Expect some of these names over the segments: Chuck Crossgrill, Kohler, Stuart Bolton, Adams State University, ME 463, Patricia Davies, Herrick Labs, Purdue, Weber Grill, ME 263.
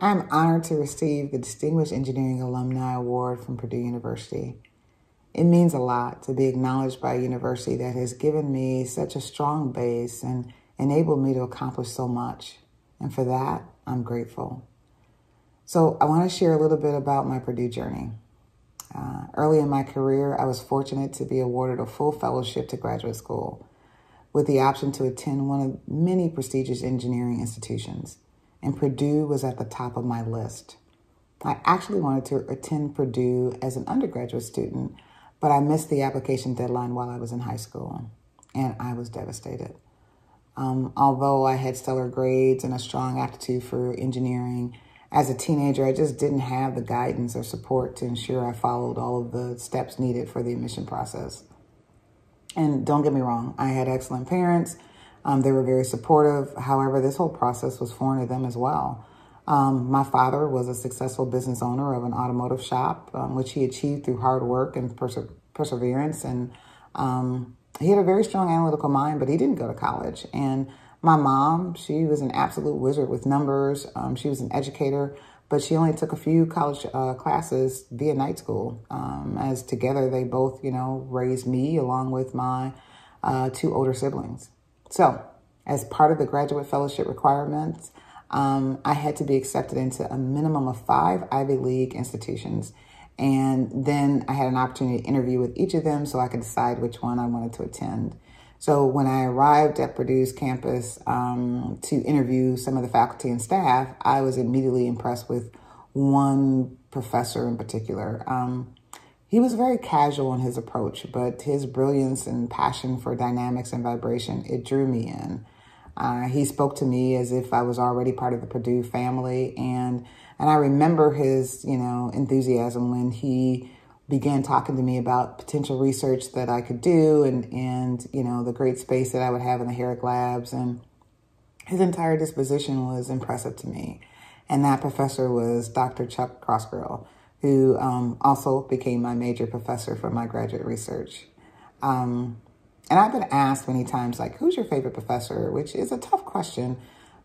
I'm honored to receive the Distinguished Engineering Alumni Award from Purdue University. It means a lot to be acknowledged by a university that has given me such a strong base and enabled me to accomplish so much. And for that, I'm grateful. So I want to share a little bit about my Purdue journey. Early in my career, I was fortunate to be awarded a full fellowship to graduate school with the option to attend one of many prestigious engineering institutions, and Purdue was at the top of my list. I actually wanted to attend Purdue as an undergraduate student, but I missed the application deadline while I was in high school, and I was devastated. Although I had stellar grades and a strong aptitude for engineering, as a teenager, I just didn't have the guidance or support to ensure I followed all of the steps needed for the admission process. And don't get me wrong, I had excellent parents. They were very supportive. However, this whole process was foreign to them as well. My father was a successful business owner of an automotive shop, which he achieved through hard work and perseverance. And he had a very strong analytical mind, but he didn't go to college. And my mom, she was an absolute wizard with numbers. She was an educator, but she only took a few college classes via night school. As together, they both, raised me along with my two older siblings. So as part of the graduate fellowship requirements, I had to be accepted into a minimum of 5 Ivy League institutions. And then I had an opportunity to interview with each of them so I could decide which one I wanted to attend. So when I arrived at Purdue's campus to interview some of the faculty and staff, I was immediately impressed with one professor in particular. He was very casual in his approach, but his brilliance and passion for dynamics and vibration, it drew me in. He spoke to me as if I was already part of the Purdue family. And I remember his, enthusiasm when he began talking to me about potential research that I could do and the great space that I would have in the Herrick Labs. And his entire disposition was impressive to me. And that professor was Dr. Chuck Crossgrill, who also became my major professor for my graduate research. And I've been asked many times, who's your favorite professor? Which is a tough question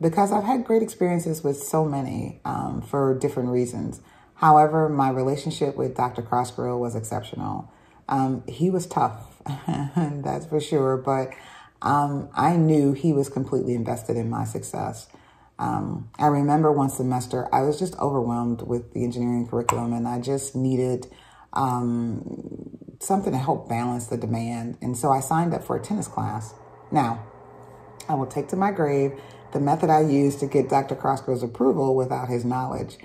because I've had great experiences with so many for different reasons. However, my relationship with Dr. Crossgrill was exceptional. He was tough, that's for sure, but I knew he was completely invested in my success. I remember one semester, I was just overwhelmed with the engineering curriculum and I just needed something to help balance the demand. And so I signed up for a tennis class. Now, I will take to my grave the method I used to get Dr. Crossgrill's approval without his knowledge.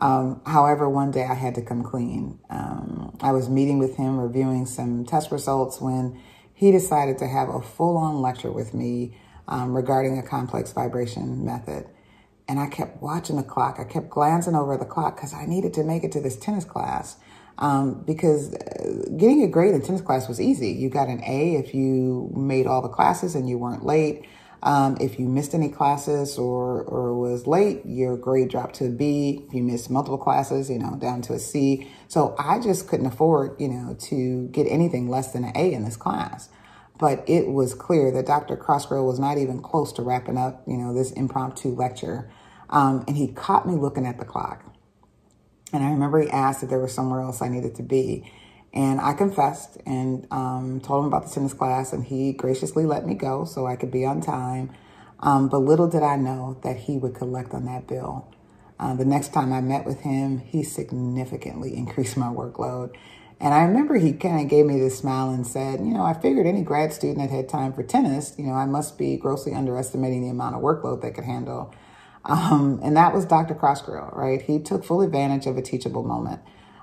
However, one day I had to come clean. I was meeting with him, reviewing some test results when he decided to have a full-on lecture with me regarding a complex vibration method. And I kept watching the clock. I kept glancing over the clock because I needed to make it to this tennis class because getting a grade in tennis class was easy. You got an A if you made all the classes and you weren't late. If you missed any classes or was late, your grade dropped to a B. If you missed multiple classes, down to a C. So I just couldn't afford, to get anything less than an A in this class. But it was clear that Dr. Crossgrill was not even close to wrapping up, this impromptu lecture. And he caught me looking at the clock. And I remember he asked if there was somewhere else I needed to be. And I confessed and told him about the tennis class, and he graciously let me go so I could be on time. But little did I know that he would collect on that bill. The next time I met with him, he significantly increased my workload. And I remember he kind of gave me this smile and said, I figured any grad student that had time for tennis, I must be grossly underestimating the amount of workload they could handle. And that was Dr. Crossgrill, right? He took full advantage of a teachable moment.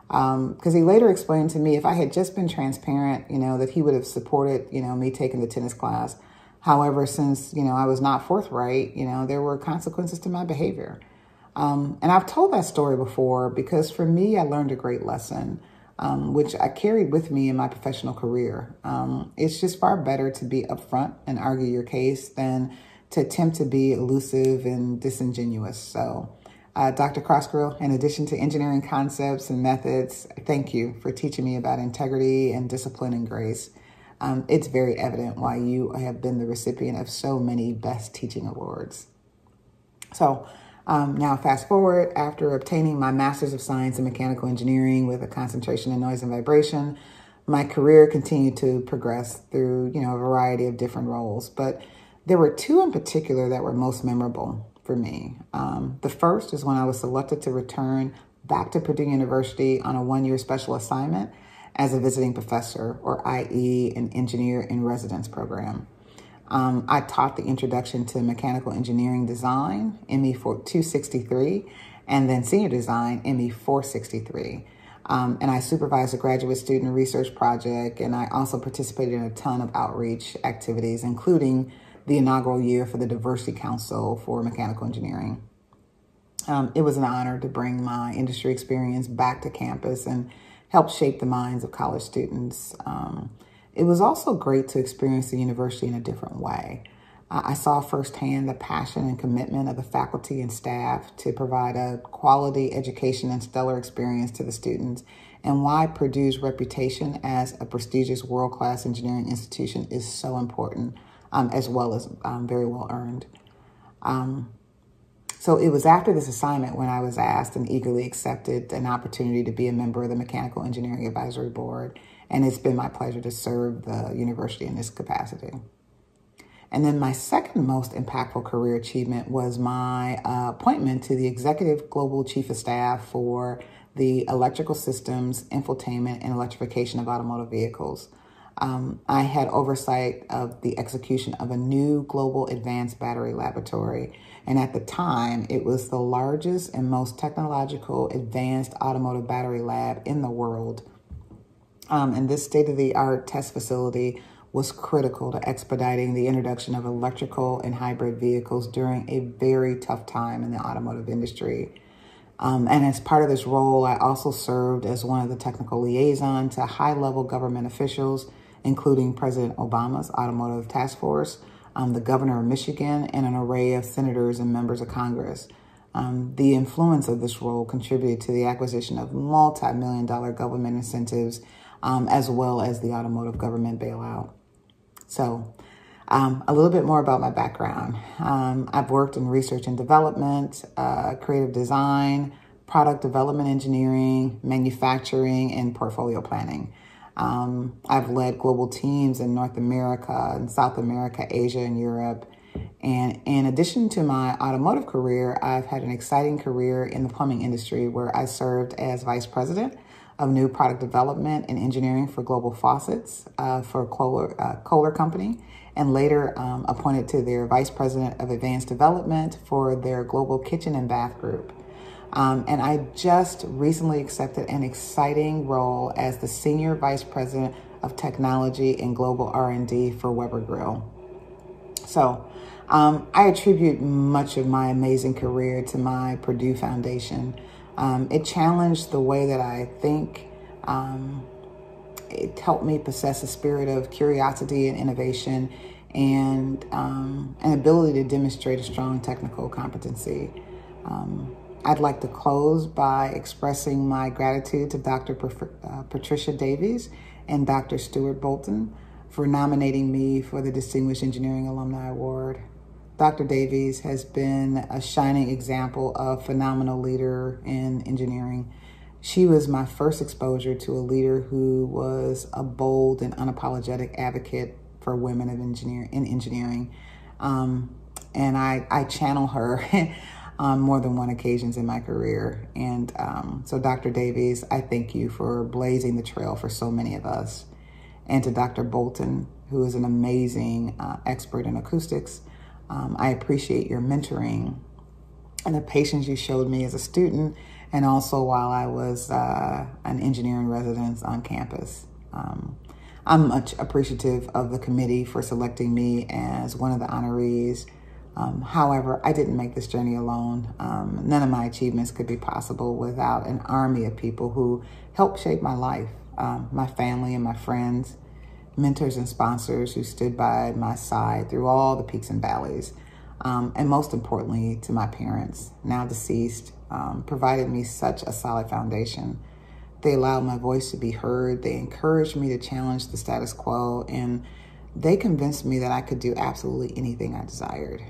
Because he later explained to me if I had just been transparent, that he would have supported, me taking the tennis class. However, since, I was not forthright, there were consequences to my behavior. And I've told that story before because for me, I learned a great lesson, which I carried with me in my professional career. It's just far better to be upfront and argue your case than to attempt to be elusive and disingenuous. So Dr. Crossgrill, in addition to engineering concepts and methods, thank you for teaching me about integrity and discipline and grace. It's very evident why you have been the recipient of so many best teaching awards. So Now, fast forward, after obtaining my Master's of Science in Mechanical Engineering with a concentration in noise and vibration, my career continued to progress through, a variety of different roles. But there were two in particular that were most memorable for me. The first is when I was selected to return back to Purdue University on a one-year special assignment as a visiting professor, or i.e. an engineer in residence program. I taught the introduction to mechanical engineering design, ME 263, and then senior design, ME 463. And I supervised a graduate student research project, and I also participated in a ton of outreach activities, including the inaugural year for the Diversity Council for Mechanical Engineering. It was an honor to bring my industry experience back to campus and help shape the minds of college students. It was also great to experience the university in a different way. I saw firsthand the passion and commitment of the faculty and staff to provide a quality education and stellar experience to the students, and why Purdue's reputation as a prestigious world-class engineering institution is so important, as well as very well earned. So it was after this assignment when I was asked and eagerly accepted an opportunity to be a member of the Mechanical Engineering Advisory Board, and it's been my pleasure to serve the university in this capacity. And then my second most impactful career achievement was my appointment to the Executive Global Chief of Staff for the Electrical Systems, Infotainment, and Electrification of Automotive Vehicles. I had oversight of the execution of a new global advanced battery laboratory. And at the time, it was the largest and most technological advanced automotive battery lab in the world. And this state-of-the-art test facility was critical to expediting the introduction of electrical and hybrid vehicles during a very tough time in the automotive industry. And as part of this role, I also served as one of the technical liaison to high-level government officials, including President Obama's Automotive Task Force, the governor of Michigan, and an array of senators and members of Congress. The influence of this role contributed to the acquisition of multi-million-dollar government incentives, as well as the automotive government bailout. So a little bit more about my background. I've worked in research and development, creative design, product development engineering, manufacturing, and portfolio planning. I've led global teams in North America and South America, Asia, and Europe. And in addition to my automotive career, I've had an exciting career in the plumbing industry, where I served as vice president of new product development and engineering for global faucets for Kohler Company, and later appointed to their vice president of advanced development for their global kitchen and bath group. And I just recently accepted an exciting role as the senior vice president of technology and global R&D for Weber Grill. So I attribute much of my amazing career to my Purdue Foundation. It challenged the way that I think. It helped me possess a spirit of curiosity and innovation, and an ability to demonstrate a strong technical competency. I'd like to close by expressing my gratitude to Dr. Patricia Davies and Dr. Stuart Bolton for nominating me for the Distinguished Engineering Alumni Award. Dr. Davies has been a shining example of a phenomenal leader in engineering. She was my first exposure to a leader who was a bold and unapologetic advocate for women in engineering. And I channel her on more than one occasion in my career. And so Dr. Davies, I thank you for blazing the trail for so many of us. And to Dr. Bolton, who is an amazing expert in acoustics, I appreciate your mentoring and the patience you showed me as a student, and also while I was an engineer in residence on campus. I'm much appreciative of the committee for selecting me as one of the honorees. However, I didn't make this journey alone. None of my achievements could be possible without an army of people who helped shape my life. My family and my friends, mentors and sponsors who stood by my side through all the peaks and valleys, and most importantly, to my parents, now deceased, provided me such a solid foundation. They allowed my voice to be heard, they encouraged me to challenge the status quo, and they convinced me that I could do absolutely anything I desired.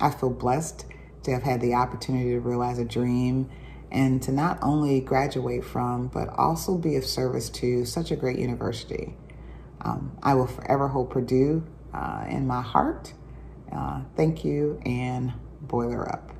I feel blessed to have had the opportunity to realize a dream and to not only graduate from, but also be of service to such a great university. I will forever hold Purdue in my heart. Thank you, and boiler up.